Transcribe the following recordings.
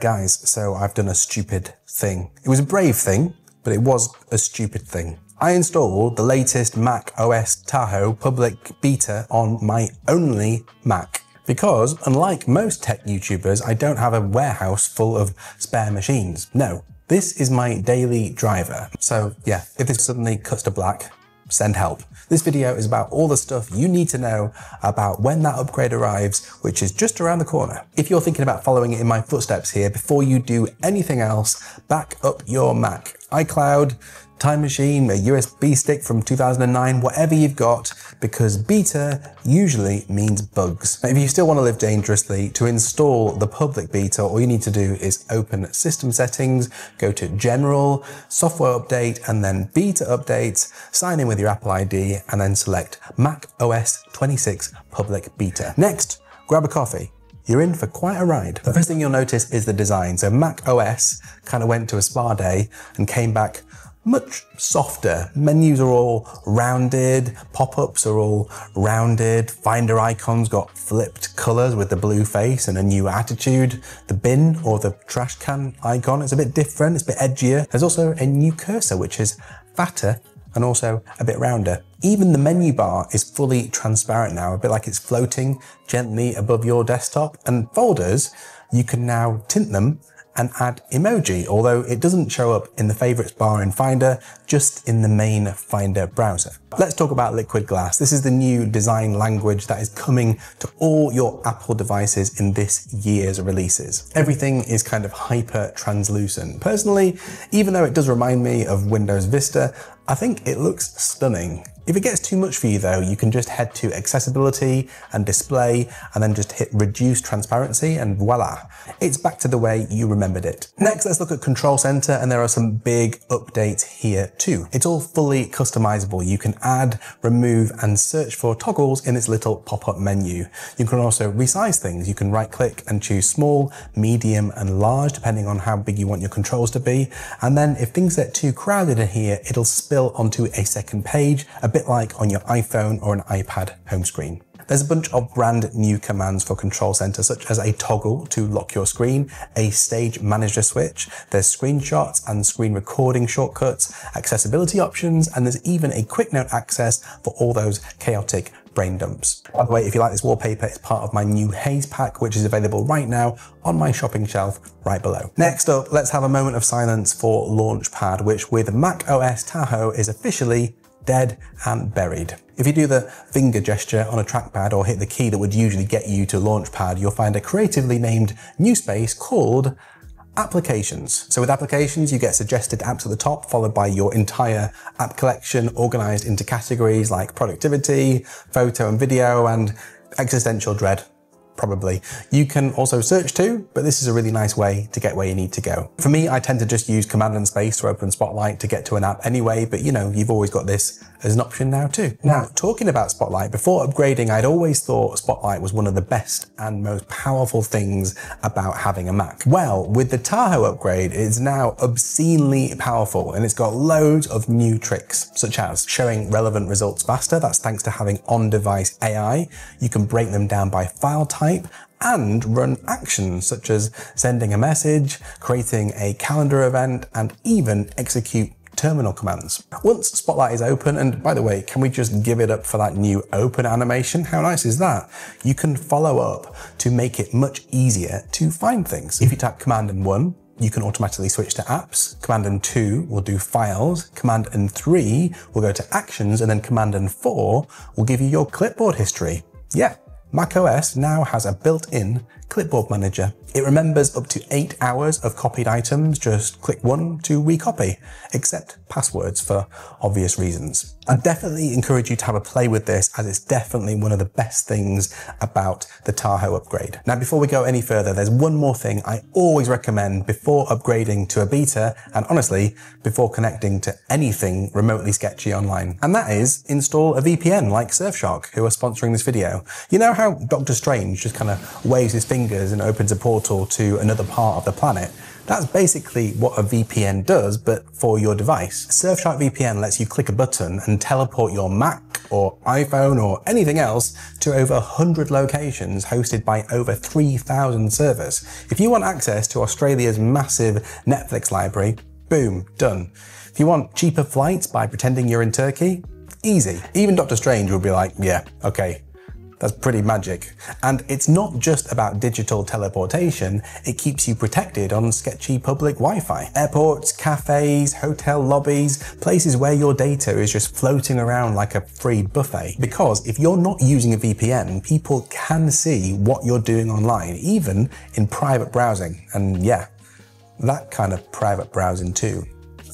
Guys, so I've done a stupid thing. It was a brave thing, but it was a stupid thing. I installed the latest macOS Tahoe public beta on my only Mac. Because, unlike most tech YouTubers, I don't have a warehouse full of spare machines. No, this is my daily driver. So yeah, if this suddenly cuts to black, send help. This video is about all the stuff you need to know about when that upgrade arrives, which is just around the corner. If you're thinking about following it in my footsteps here, before you do anything else, back up your Mac. iCloud, Time Machine, a USB stick from 2009, whatever you've got, because beta usually means bugs. Now, if you still want to live dangerously, to install the public beta, all you need to do is open System Settings, go to General, Software Update, and then Beta Updates, sign in with your Apple ID, and then select Mac OS 26 Public Beta. Next, grab a coffee. You're in for quite a ride. The first thing you'll notice is the design. So Mac OS kind of went to a spa day and came back much softer. Menus are all rounded, pop-ups are all rounded, Finder icons got flipped colors with the blue face and a new attitude. The bin or the trash can icon is a bit different, it's a bit edgier. There's also a new cursor which is fatter and also a bit rounder. Even the menu bar is fully transparent now, a bit like it's floating gently above your desktop. And folders, you can now tint them and add emoji, although it doesn't show up in the favorites bar in Finder, just in the main Finder browser. Let's talk about Liquid Glass. This is the new design language that is coming to all your Apple devices in this year's releases. Everything is kind of hyper translucent. Personally, even though it does remind me of Windows Vista, I think it looks stunning. If it gets too much for you though, you can just head to Accessibility and Display and then just hit Reduce Transparency and voila, it's back to the way you remembered it. Next, let's look at Control Center, and there are some big updates here too. It's all fully customizable. You can add, remove and search for toggles in this little pop-up menu. You can also resize things. You can right click and choose small, medium and large depending on how big you want your controls to be. And then if things get too crowded in here, it'll spill onto a second page, a bit like on your iPhone or an iPad home screen. There's a bunch of brand new commands for Control Center, such as a toggle to lock your screen, a stage manager switch, there's screenshots and screen recording shortcuts, accessibility options, and there's even a quick note access for all those chaotic brain dumps. By the way, if you like this wallpaper, it's part of my new Haze pack, which is available right now on my shopping shelf right below. Next up, let's have a moment of silence for Launchpad, which with macOS Tahoe is officially dead and buried. If you do the finger gesture on a trackpad or hit the key that would usually get you to Launchpad, you'll find a creatively named new space called Applications. So with Applications, you get suggested apps at the top, followed by your entire app collection organized into categories like productivity, photo and video, and existential dread. Probably. You can also search too, but this is a really nice way to get where you need to go. For me, I tend to just use Command and Space to open Spotlight to get to an app anyway, but you know, you've always got this as an option now too. Now, talking about Spotlight, before upgrading, I'd always thought Spotlight was one of the best and most powerful things about having a Mac. Well, with the Tahoe upgrade, it's now obscenely powerful and it's got loads of new tricks, such as showing relevant results faster. That's thanks to having on-device AI. You can break them down by file type and run actions such as sending a message, creating a calendar event, and even execute terminal commands. Once Spotlight is open, and by the way, can we just give it up for that new open animation? How nice is that? You can follow up to make it much easier to find things. If you type Command and 1, you can automatically switch to apps. Command and 2 will do files. Command and 3 will go to actions, and then Command and 4 will give you your clipboard history. Yeah. macOS now has a built-in clipboard manager. It remembers up to 8 hours of copied items. Just click 1 to recopy, except passwords for obvious reasons. I definitely encourage you to have a play with this, as it's definitely one of the best things about the Tahoe upgrade. Now, before we go any further, there's one more thing I always recommend before upgrading to a beta, and honestly, before connecting to anything remotely sketchy online. And that is install a VPN like Surfshark, who are sponsoring this video. You know how Doctor Strange just kind of waves his finger fingers and opens a portal to another part of the planet. That's basically what a VPN does, but for your device. Surfshark VPN lets you click a button and teleport your Mac or iPhone or anything else to over 100 locations hosted by over 3,000 servers. If you want access to Australia's massive Netflix library, boom, done. If you want cheaper flights by pretending you're in Turkey, easy. Even Doctor Strange will be like, yeah, okay. That's pretty magic. And it's not just about digital teleportation, it keeps you protected on sketchy public Wi-Fi. Airports, cafes, hotel lobbies, places where your data is just floating around like a free buffet. Because if you're not using a VPN, people can see what you're doing online, even in private browsing. And yeah, that kind of private browsing too.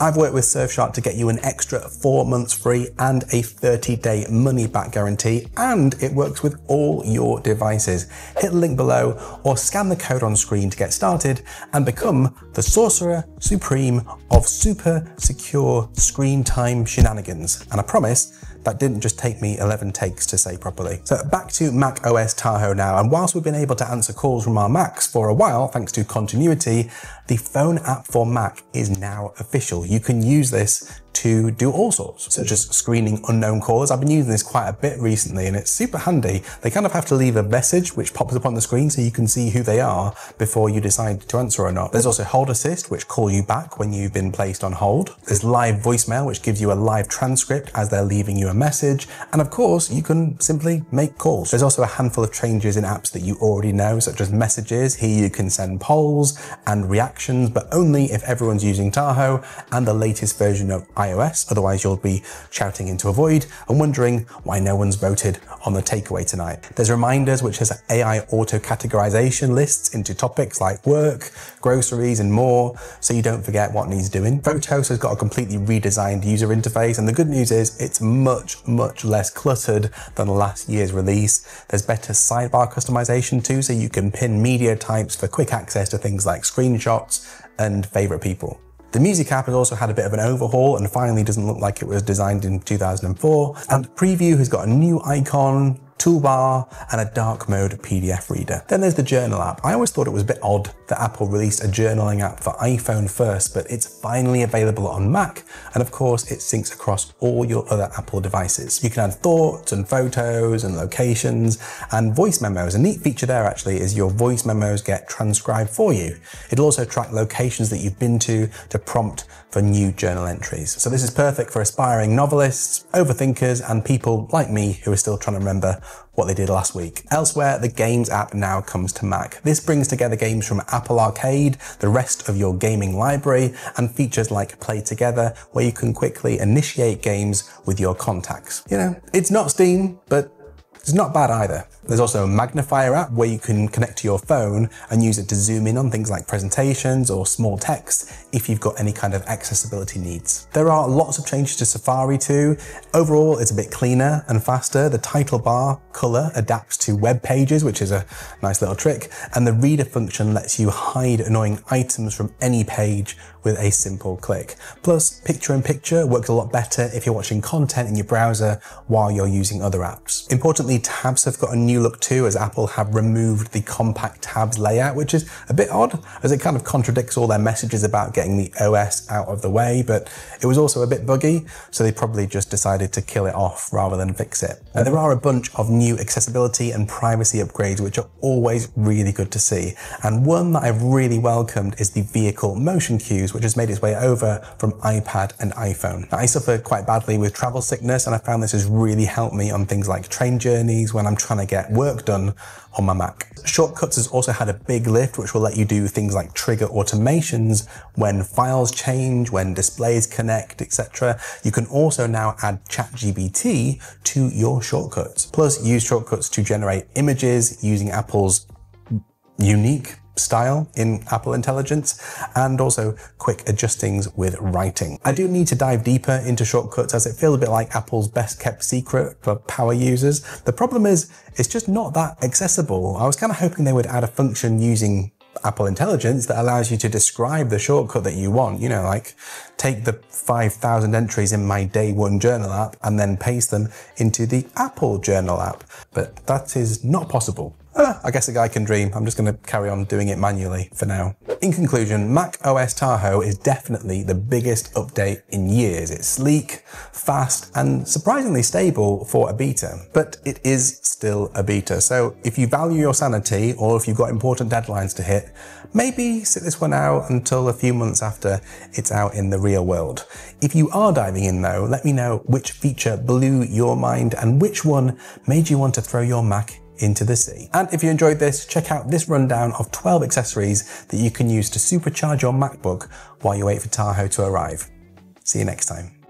I've worked with Surfshark to get you an extra 4 months free and a 30-day money-back guarantee, and it works with all your devices. Hit the link below or scan the code on screen to get started and become the Sorcerer Supreme of super secure screen time shenanigans. And I promise that didn't just take me 11 takes to say properly. So back to macOS Tahoe now, and whilst we've been able to answer calls from our Macs for a while thanks to Continuity, the phone app for Mac is now official. You can use this to do all sorts, such as screening unknown callers. I've been using this quite a bit recently and it's super handy. They kind of have to leave a message which pops up on the screen so you can see who they are before you decide to answer or not. There's also Hold Assist, which calls you back when you've been placed on hold. There's Live Voicemail, which gives you a live transcript as they're leaving you a message. And of course, you can simply make calls. There's also a handful of changes in apps that you already know, such as Messages. Here you can send polls and reactions, but only if everyone's using Tahoe and the latest version of iOS, otherwise you'll be shouting into a void and wondering why no one's voted on the takeaway tonight. There's Reminders, which has AI auto-categorization lists into topics like work, groceries and more, so you don't forget what needs doing. Photos has got a completely redesigned user interface, and the good news is it's much, much less cluttered than last year's release. There's better sidebar customization too, so you can pin media types for quick access to things like screenshots and favorite people. The music app has also had a bit of an overhaul and finally doesn't look like it was designed in 2004. And Preview has got a new icon, toolbar, and a dark mode PDF reader. Then there's the Journal app. I always thought it was a bit odd that Apple released a journaling app for iPhone first, but it's finally available on Mac. And of course, it syncs across all your other Apple devices. You can add thoughts and photos and locations and voice memos. A neat feature there actually is your voice memos get transcribed for you. It'll also track locations that you've been to prompt for new journal entries. So this is perfect for aspiring novelists, overthinkers, and people like me who are still trying to remember what they did last week. Elsewhere, the Games app now comes to Mac. This brings together games from Apple Arcade, the rest of your gaming library, and features like Play Together, where you can quickly initiate games with your contacts. You know, it's not Steam, but it's not bad either. There's also a magnifier app where you can connect to your phone and use it to zoom in on things like presentations or small text if you've got any kind of accessibility needs. There are lots of changes to Safari too. Overall, it's a bit cleaner and faster. The title bar color adapts to web pages, which is a nice little trick. And the reader function lets you hide annoying items from any page with a simple click. Plus, picture-in-picture works a lot better if you're watching content in your browser while you're using other apps. Importantly, tabs have got a new look too, as Apple have removed the compact tabs layout, which is a bit odd as it kind of contradicts all their messages about getting the OS out of the way, but it was also a bit buggy, so they probably just decided to kill it off rather than fix it. And there are a bunch of new accessibility and privacy upgrades, which are always really good to see. And one that I've really welcomed is the vehicle motion cues, which has made its way over from iPad and iPhone. Now, I suffer quite badly with travel sickness, and I found this has really helped me on things like train journeys when I'm trying to get work done on my Mac. Shortcuts has also had a big lift, which will let you do things like trigger automations when files change, when displays connect, etc. You can also now add ChatGPT to your shortcuts. Plus, use shortcuts to generate images using Apple's unique style in Apple Intelligence, and also quick adjustings with writing. I do need to dive deeper into shortcuts as it feels a bit like Apple's best kept secret for power users. The problem is, it's just not that accessible. I was kind of hoping they would add a function using Apple Intelligence that allows you to describe the shortcut that you want, you know, like take the 5,000 entries in my Day One journal app and then paste them into the Apple Journal app. But that is not possible. I guess a guy can dream. I'm just going to carry on doing it manually for now. In conclusion, macOS Tahoe is definitely the biggest update in years. It's sleek, fast, and surprisingly stable for a beta, but it is still a beta. So if you value your sanity, or if you've got important deadlines to hit, maybe sit this one out until a few months after it's out in the real world. If you are diving in though, let me know which feature blew your mind and which one made you want to throw your Mac into the sea. And if you enjoyed this, check out this rundown of 12 accessories that you can use to supercharge your MacBook while you wait for Tahoe to arrive. See you next time.